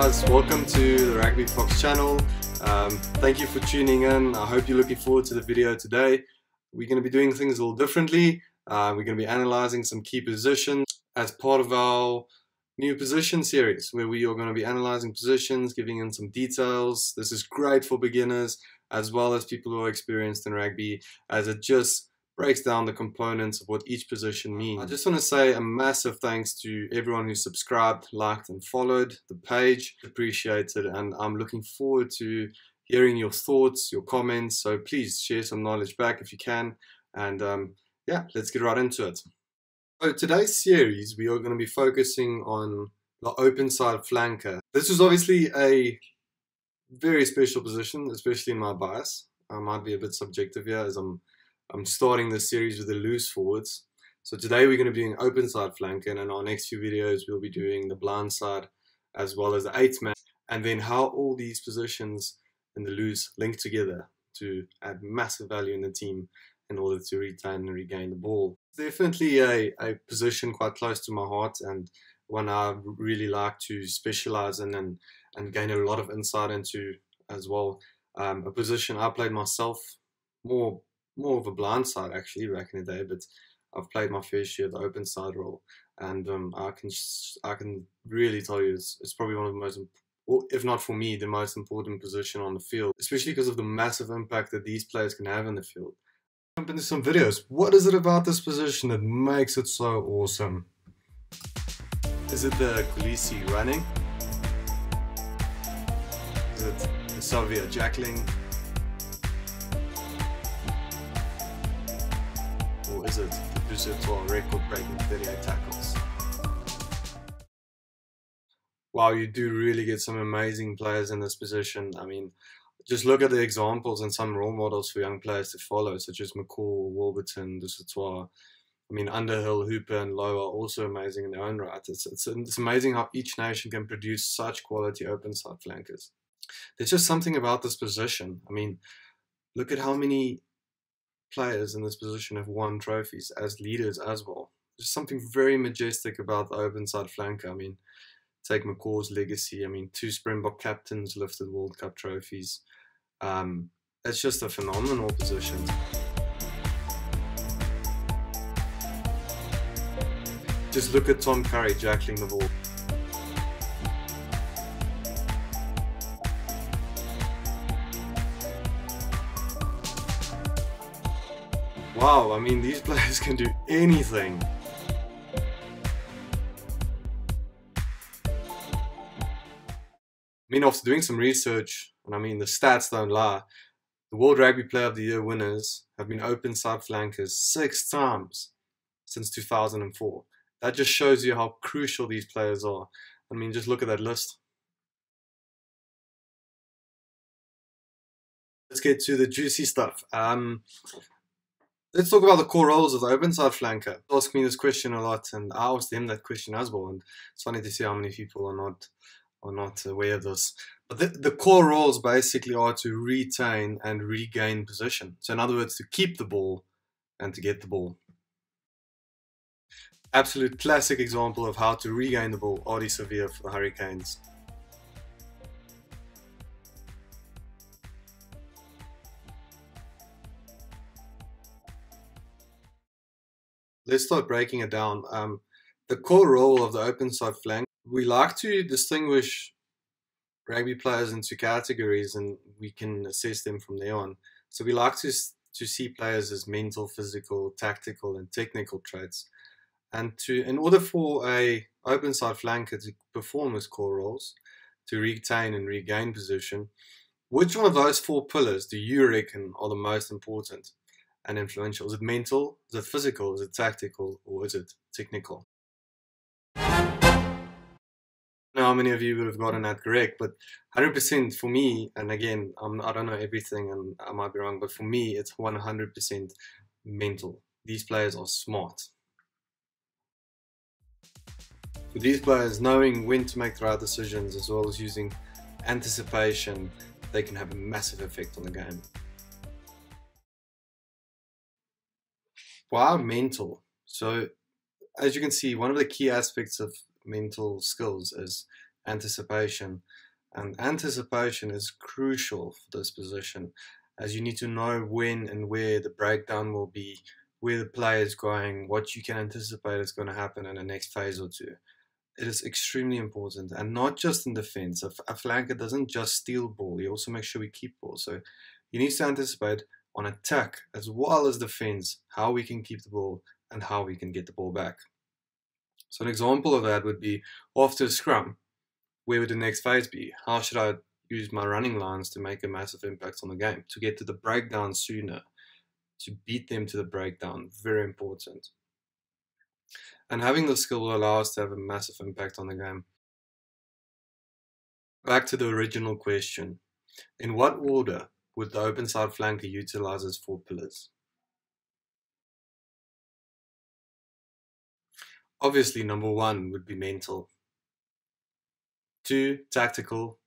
guys, welcome to the Rugby Fox channel. Thank you for tuning in. I hope you're looking forward to the video today. We're going to be doing things a little differently. We're going to be analysing some key positions as part of our new position series, where we are going to be analysing positions, giving in some details. This is great for beginners as well as people who are experienced in rugby, as it just breaks down the components of what each position means. I just want to say a massive thanks to everyone who subscribed, liked and followed the page. Appreciate it, and I'm looking forward to hearing your thoughts, your comments, so please share some knowledge back if you can, and yeah, let's get right into it. So today's series we are going to be focusing on the open side flanker. This is obviously a very special position, especially in my bias. I might be a bit subjective here as I'm starting this series with the loose forwards. So today we're going to be doing open side flanker, and in our next few videos we'll be doing the blind side as well as the eight man, and then how all these positions in the loose link together to add massive value in the team in order to retain and regain the ball. It's definitely a position quite close to my heart and one I really like to specialize in and gain a lot of insight into as well. A position I played myself, more of a blind side actually back in the day, but I've played my fair share of the open side role, and I can really tell you it's probably one of the most, if not for me, the most important position on the field, especially because of the massive impact that these players can have in the field. Jump into some videos. What is it about this position that makes it so awesome? Is it the Kulisi running? Is it the Savia jackling? Or is it the Dussertois record-breaking 38 tackles? Wow, you do really get some amazing players in this position. I mean, just look at the examples and some role models for young players to follow, such as McCall, Wolverton, Dussertois. I mean, Underhill, Hooper and Lowe are also amazing in their own right. It's amazing how each nation can produce such quality open side flankers. There's just something about this position. I mean, look at how many players in this position have won trophies as leaders as well. There's something very majestic about the open side flanker. I mean, take McCaw's legacy. I mean, 2 Springbok captains lifted World Cup trophies. It's just a phenomenal position. Just look at Tom Curry jackling the ball. Wow, I mean, these players can do anything. I mean, after doing some research, and I mean the stats don't lie, the World Rugby Player of the Year winners have been open side flankers 6 times since 2004. That just shows you how crucial these players are. I mean, just look at that list. Let's get to the juicy stuff. Let's talk about the core roles of the open side flanker. They ask me this question a lot, and I asked them that question as well. And it's funny to see how many people are not aware of this. But the core roles basically are to retain and regain position. So in other words, to keep the ball and to get the ball. Absolute classic example of how to regain the ball, Ardie Savea for the Hurricanes. Let's start breaking it down. The core role of the open side flank, we like to distinguish rugby players into categories, and we can assess them from there on. So we like to see players as mental, physical, tactical and technical traits. And in order for a open side flanker to perform his core roles, to retain and regain position, which one of those 4 pillars do you reckon are the most important and influential? Is it mental? Is it physical? Is it tactical? Or is it technical? I don't know how many of you would have gotten that correct, but 100% for me, and again, I don't know everything and I might be wrong, but for me it's 100% mental. These players are smart. For these players, knowing when to make the right decisions as well as using anticipation, they can have a massive effect on the game. Why mental? So as you can see, one of the key aspects of mental skills is anticipation. And anticipation is crucial for this position, as you need to know when and where the breakdown will be, where the play is going, what you can anticipate is going to happen in the next phase or two. It is extremely important, and not just in defense. A flanker doesn't just steal ball, he also makes sure we keep ball. So he needs to anticipate on attack as well as defense, how we can keep the ball and how we can get the ball back. So an example of that would be after a scrum, where would the next phase be? How should I use my running lines to make a massive impact on the game, to get to the breakdown sooner, to beat them to the breakdown? Very important. And having the skill will allow us to have a massive impact on the game. Back to the original question. In what order would the open side flanker utilize his four pillars? Obviously, number one would be mental. 2, tactical.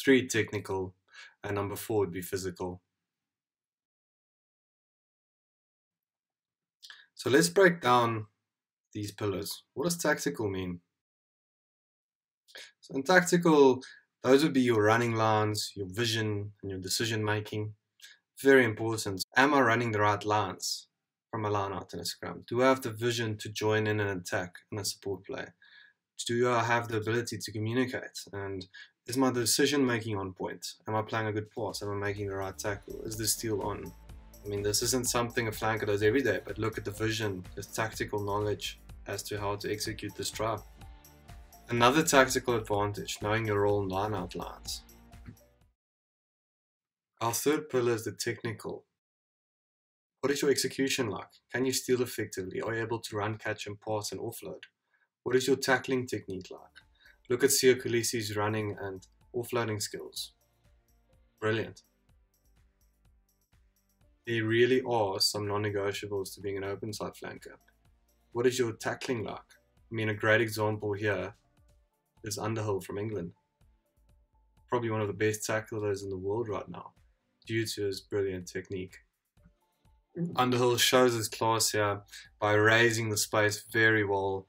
3, technical. And number 4 would be physical. So let's break down these pillars. What does tactical mean? So in tactical, those would be your running lines, your vision, and your decision making. Very important. Am I running the right lines from a line out in a scrum? Do I have the vision to join in an attack and a support play? Do I have the ability to communicate? And is my decision making on point? Am I playing a good pass? Am I making the right tackle? Is the steal on? I mean, this isn't something a flanker does every day, but look at the vision, the tactical knowledge as to how to execute this try. Another tactical advantage, knowing your role in line-out lines. Our third pillar is the technical. What is your execution like? Can you steal effectively? Are you able to run, catch, and pass and offload? What is your tackling technique like? Look at Siya Kolisi's running and offloading skills. Brilliant. There really are some non-negotiables to being an open side flanker. What is your tackling like? I mean, a great example here is Underhill from England. Probably one of the best tacklers in the world right now, due to his brilliant technique. Underhill shows his class here by raising the space very well,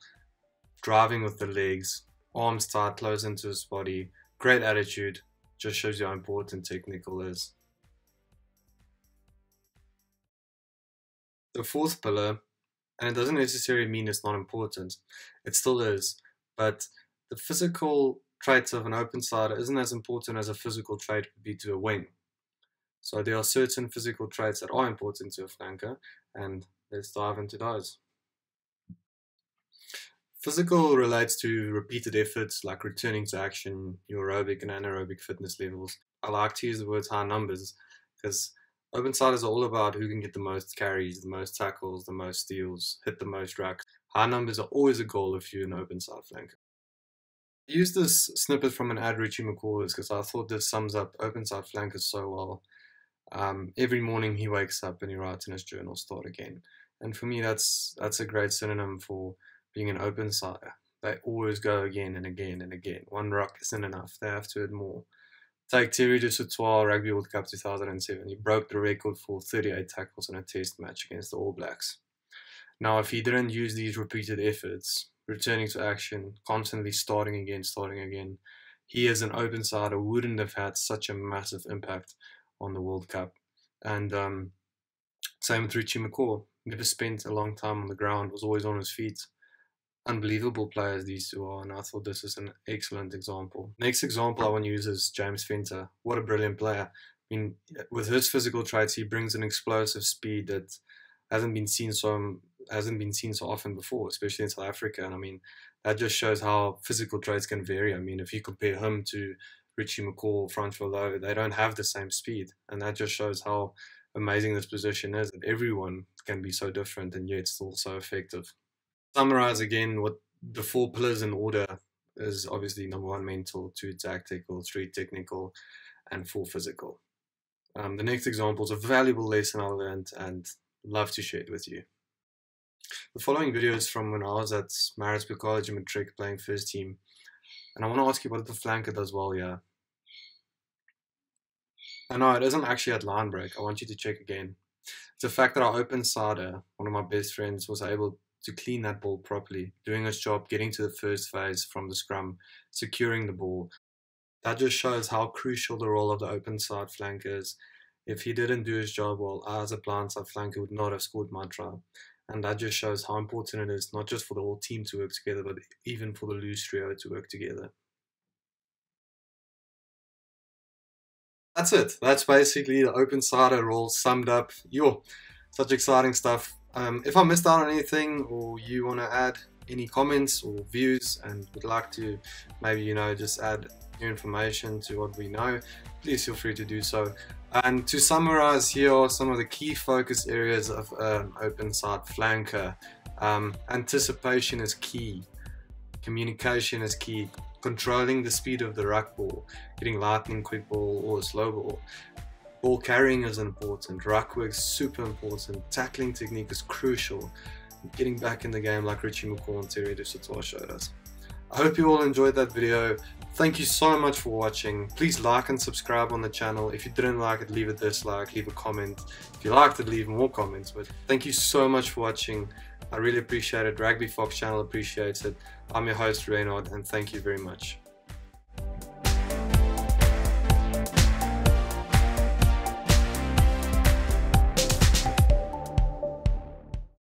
driving with the legs, arms tight, close into his body, great attitude, just shows you how important technical is. The fourth pillar, and it doesn't necessarily mean it's not important, it still is, but the physical traits of an open sider isn't as important as a physical trait would be to a wing. So there are certain physical traits that are important to a flanker, and let's dive into those. Physical relates to repeated efforts like returning to action, your aerobic and anaerobic fitness levels. I like to use the words high numbers because open siders are all about who can get the most carries, the most tackles, the most steals, hit the most racks. High numbers are always a goal if you're an open side flanker. I used this snippet from an ad Richie McCaw because I thought this sums up open side flankers so well. Every morning he wakes up and he writes in his journal, "Start again." And for me, that's a great synonym for being an open sider. They always go again and again and again. One ruck isn't enough, they have to add more. Take Terry Ducatois, Rugby World Cup 2007. He broke the record for 38 tackles in a test match against the All Blacks. Now, if he didn't use these repeated efforts, returning to action, constantly starting again, he as an open sider wouldn't have had such a massive impact on the World Cup. And same with Richie McCaw. Never spent a long time on the ground, was always on his feet. Unbelievable players these two are, and I thought this is an excellent example. Next example I want to use is James Fenter. What a brilliant player. I mean, with his physical traits, he brings an explosive speed that hasn't been seen so often before, especially in South Africa. And I mean, that just shows how physical traits can vary. I mean, if you compare him to Richie McCaw, Francois Louw, they don't have the same speed, and that just shows how amazing this position is, that everyone can be so different and yet still so effective. Summarize again what the four pillars in order is. Obviously, number 1 mental, 2 tactical, 3 technical, and 4 physical. The next example is a valuable lesson I learned and love to share it with you. The following video is from when I was at Marist College in Matric playing first team, and I want to ask you what the flanker does well here. I know it isn't actually at line break. I want you to check again. It's the fact that our open sider, one of my best friends, was able to clean that ball properly, doing his job, getting to the first phase from the scrum, securing the ball. That just shows how crucial the role of the open side flank is. If he didn't do his job well, I as a blindside flanker would not have scored my try. And that just shows how important it is, not just for the whole team to work together, but even for the loose trio to work together. That's it. That's basically the open sider role summed up. Yo, such exciting stuff. If I missed out on anything, or you want to add any comments or views and would like to maybe, you know, just add new information to what we know, please feel free to do so. And to summarize, here are some of the key focus areas of an open side flanker. Anticipation is key, communication is key, controlling the speed of the ruck ball, getting lightning quick ball or a slow ball. Ball carrying is important, ruck work is super important, tackling technique is crucial, getting back in the game like Richie McCaw and Terry Ducatois showed us. I hope you all enjoyed that video. Thank you so much for watching. Please like and subscribe on the channel. If you didn't like it, leave a dislike, leave a comment. If you liked it, leave more comments. But thank you so much for watching. I really appreciate it. Rugby Fox channel appreciates it. I'm your host, Reynard, and thank you very much.